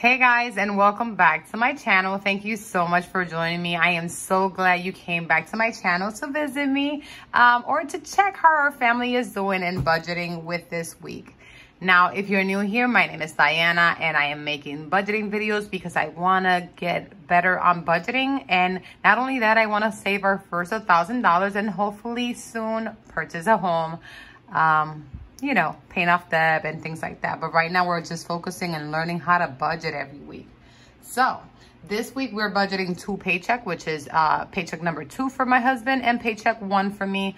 Hey guys, and welcome back to my channel. Thank you so much for joining me. I am so glad you came back to my channel to visit me or to check how our family is doing and budgeting with this week. Now, if you're new here, my name is Diana and I am making budgeting videos because I want to get better on budgeting. And not only that, I want to save our first $1,000 and hopefully soon purchase a home. You know, paying off debt and things like that. But right now we're just focusing and learning how to budget every week. So this week we're budgeting two paychecks, which is paycheck number 2 for my husband and paycheck 1 for me.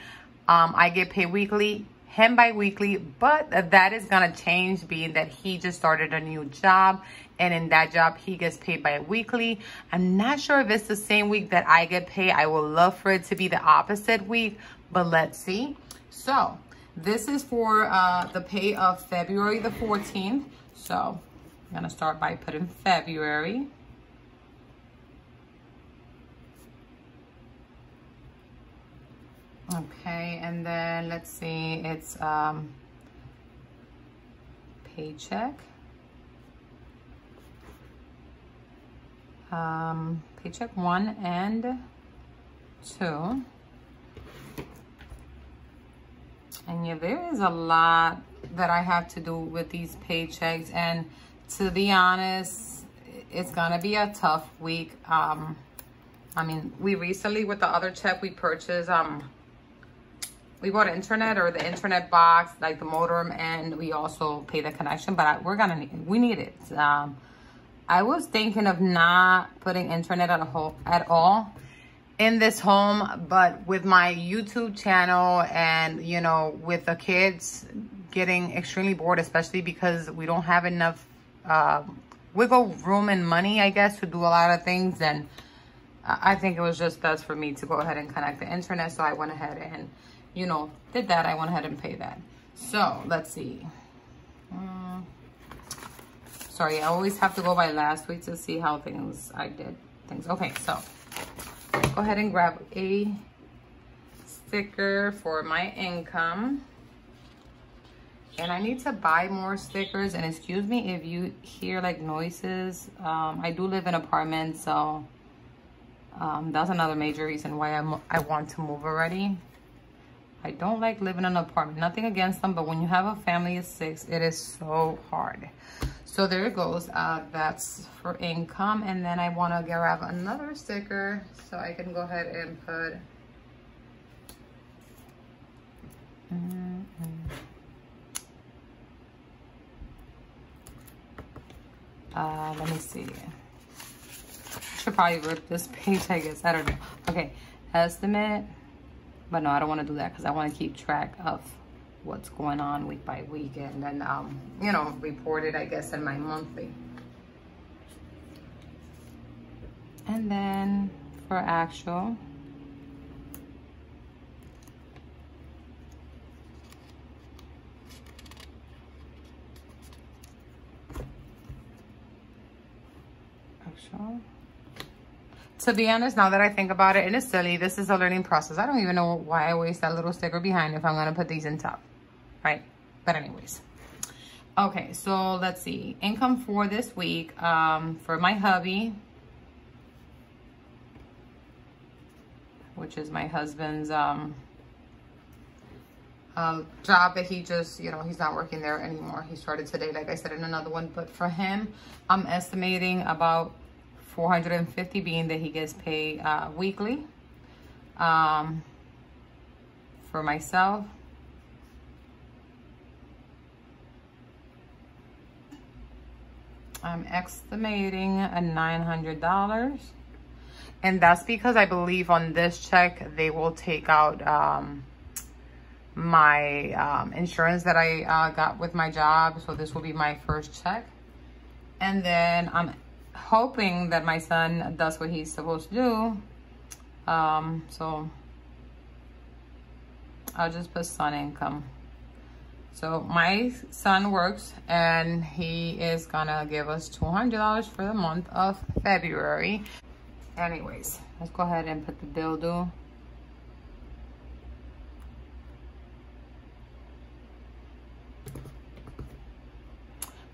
I get paid weekly, him bi-weekly, but that is gonna change being that he just started a new job, and in that job he gets paid bi-weekly. I'm not sure if it's the same week that I get paid. I would love for it to be the opposite week, but let's see. So this is for the pay of February the 14th. So I'm gonna start by putting February. Okay, and then let's see, it's paycheck. Paycheck 1 and 2. And yeah, there is a lot that I have to do with these paychecks. And to be honest, it's going to be a tough week. I mean, we recently, with the other check, we purchased, we bought internet or the internet box, like the modem, and we also paid the connection, but we need it. I was thinking of not putting internet at all. in this home, but with my YouTube channel and, you know, with the kids getting extremely bored, especially because we don't have enough wiggle room and money, I guess, to do a lot of things, and I think it was just best for me to go ahead and connect the internet. So I went ahead and, you know, did that. I went ahead and paid that. So let's see. Sorry, I always have to go by last week to see how I did things. Okay, so go ahead and grab a sticker for my income, and I need to buy more stickers. And excuse me if you hear like noises. I do live in an apartment, so that's another major reason why I want to move already. I don't like living in an apartment, nothing against them, but when you have a family of 6, it is so hard. So there it goes, that's for income. And then I wanna grab another sticker so I can go ahead and put, let me see. Should probably rip this page, I guess, I don't know. Okay, estimate, but no, I don't wanna do that because I wanna keep track of what's going on week by week, and then you know, report it, I guess, in my monthly. And then for actual, to be honest, now that I think about it, and it's silly, this is a learning process. I don't even know why I waste that little sticker behind if I'm gonna put these in top. Right, but anyways, okay, so let's see, income for this week, for my hubby, which is my husband's job that he just, you know, he's not working there anymore. He started today, like I said, in another one, but for him, I'm estimating about $450, being that he gets paid weekly. For myself, I'm estimating a $900, and that's because I believe on this check they will take out my insurance that I got with my job. So this will be my first check, and then I'm hoping that my son does what he's supposed to do. So I'll just put son income. So my son works, and he is gonna give us $200 for the month of February. Anyways, let's go ahead and put the bill due.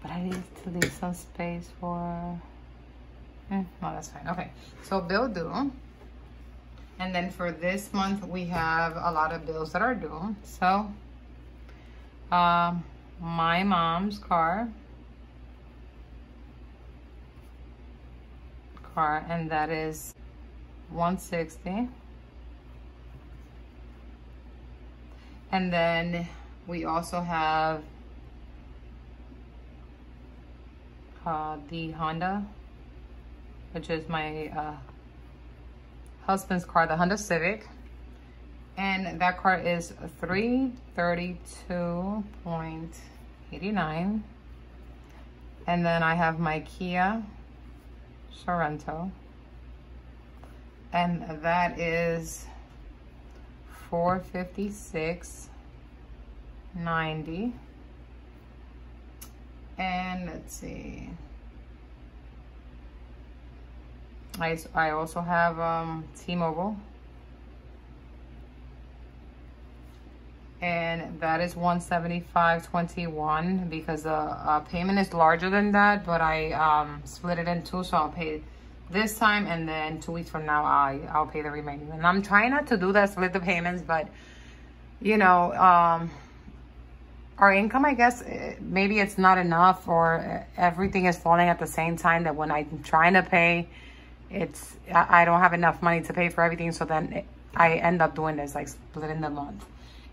But I I need to leave some space for, well, that's fine. Okay, so bill due. And then for this month, we have a lot of bills that are due. So, my mom's car, and that is $160. And then we also have the Honda, which is my husband's car, the Honda Civic, and that car is $332.89. and then I have my Kia Sorento, and that is $456.90. And let's see, I also have T-Mobile, and that is $175.21 because the payment is larger than that, but I split it in two, so I'll pay this time, and then 2 weeks from now I'll pay the remaining. And I'm trying not to do that, split the payments, but you know, our income, I guess, maybe it's not enough, or everything is falling at the same time, that when I'm trying to pay, it's, I don't have enough money to pay for everything. So then I end up doing this, like splitting the month.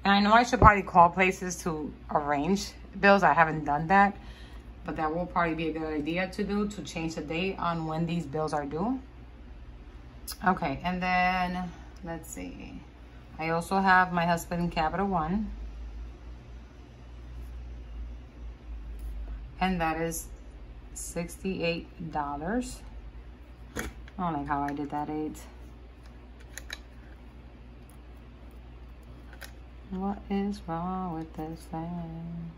And I know I should probably call places to arrange bills. I haven't done that, but that will probably be a good idea to do, to change the date on when these bills are due. Okay, and then let's see. I also have my husband, Capital One, and that is $68. I don't like how I did that eight. What is wrong with this thing?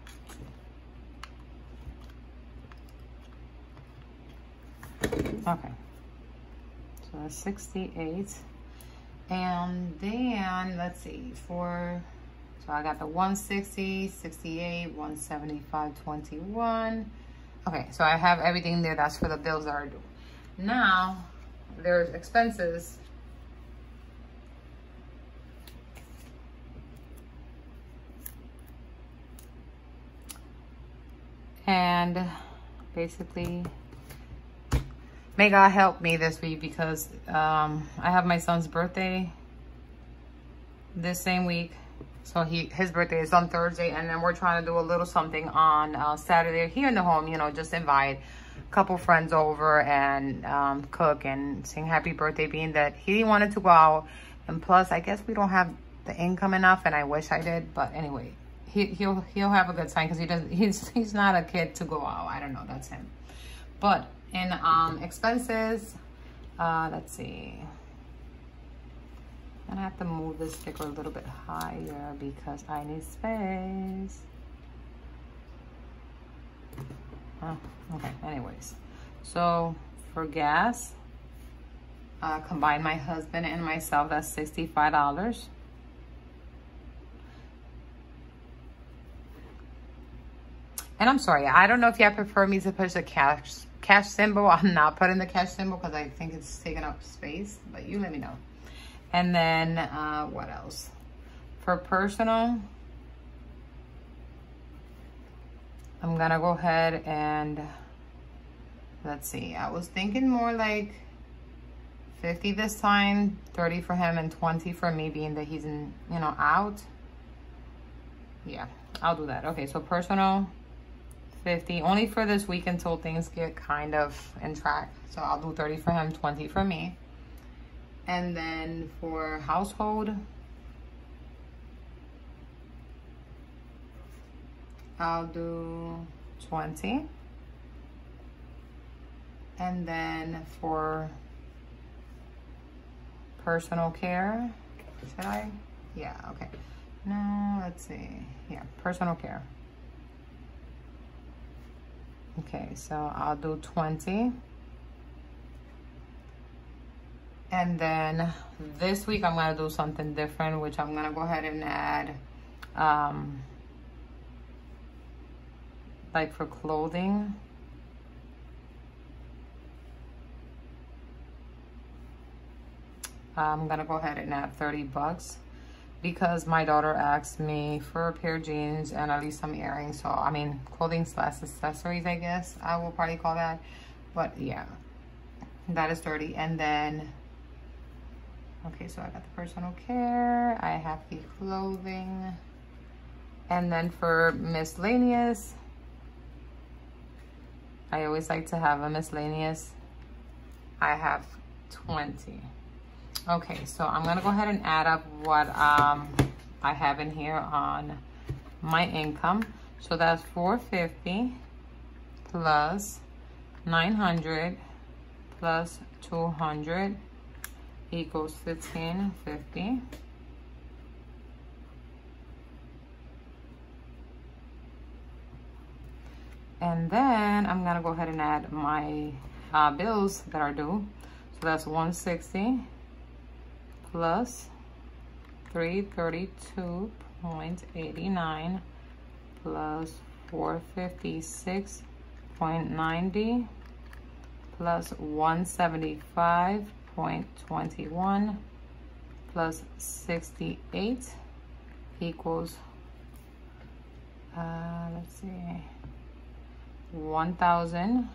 Okay, so that's 68. And then let's see, for, so I got the 160, 68, 175, 21. Okay, so I have everything there. That's for the bills that are due. Now there's expenses. And basically, may God help me this week, because I have my son's birthday this same week. So his birthday is on Thursday, and then we're trying to do a little something on Saturday here in the home, you know, just invite a couple friends over and cook and sing happy birthday, being that he wanted to go out. And plus, I guess we don't have the income enough, and I wish I did, but anyway, he'll have a good time, because he's not a kid to go out. I don't know, that's him. But in expenses, let's see, I'm gonna have to move this sticker a little bit higher because I need space. Oh, okay, anyways, so for gas, combine my husband and myself, that's $65. And I'm sorry, I don't know if y'all prefer me to push the cash symbol. I'm not putting the cash symbol because I think it's taking up space, but you let me know. And then what else? For personal, I'm gonna go ahead and, let's see, I was thinking more like 50 this time, 30 for him and 20 for me, being that he's in, you know, out. Yeah, I'll do that. Okay, so personal, 50, only for this week until things get kind of in track. So I'll do 30 for him, 20 for me. And then for household, I'll do 20. And then for personal care, should I? Yeah, okay. No, let's see. Yeah, personal care. Okay, so I'll do 20. And then this week I'm gonna do something different, which I'm gonna go ahead and add, like for clothing, I'm gonna go ahead and add $30 because my daughter asked me for a pair of jeans and at least some earrings. So I mean, clothing slash accessories, I guess I will probably call that. But yeah, that is 30. And then, okay, so I got the personal care, I have the clothing, and then for miscellaneous, I always like to have a miscellaneous. I have 20. Okay, so I'm gonna go ahead and add up what I have in here on my income. So that's 450 plus 900 plus 200 equals 1550. And then I'm gonna go ahead and add my bills that are due. So that's 160 plus 332.89 plus 456.90 plus 175.21 plus 68 equals, let's see, 1,193.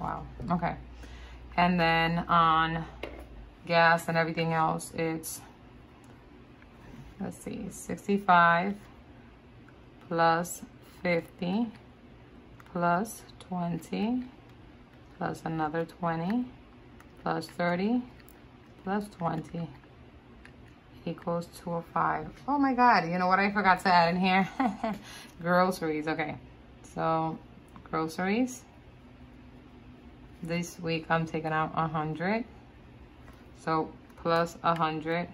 Wow, okay. And then on gas and everything else, it's, let's see, 65 plus 50 plus 20 plus another 20 plus 30 plus 20 equals 205. Oh my God, you know what I forgot to add in here? Groceries. Okay, so groceries. This week I'm taking out 100, so plus 100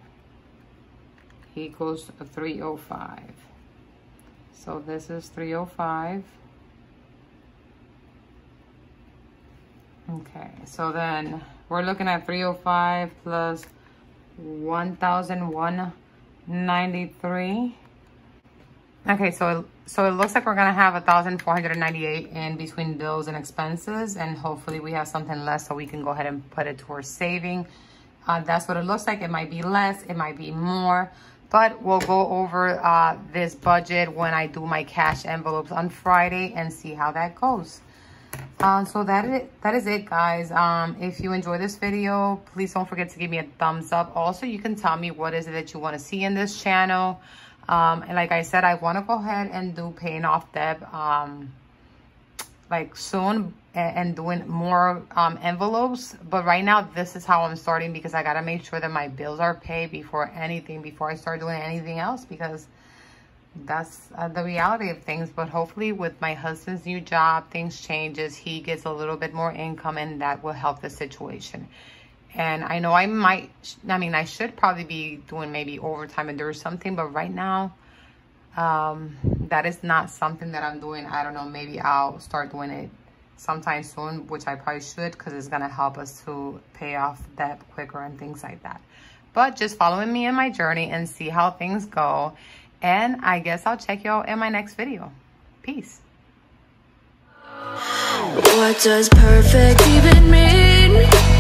equals 305. So this is 305. Okay, so then we're looking at 305 plus 1,193. Okay, so it looks like we're gonna have 1,498 in between bills and expenses, and hopefully we have something less so we can go ahead and put it towards saving. That's what it looks like. It might be less, it might be more, but we'll go over this budget when I do my cash envelopes on Friday and see how that goes. So that is it, guys. If you enjoy this video, please don't forget to give me a thumbs up. Also, you can tell me what is it that you want to see in this channel. And like I said, I want to go ahead and do paying off debt like soon, and doing more envelopes. But right now, this is how I'm starting, because I got to make sure that my bills are paid before I start doing anything else, because that's the reality of things. But hopefully with my husband's new job, things changes, he gets a little bit more income, and that will help the situation. And I know I should probably be doing maybe overtime and there's something, but right now, that is not something that I'm doing. I don't know, maybe I'll start doing it sometime soon, which I probably should, because it's going to help us to pay off debt quicker and things like that. But just following me in my journey and see how things go. And I guess I'll check y'all in my next video. Peace. What does perfect even mean?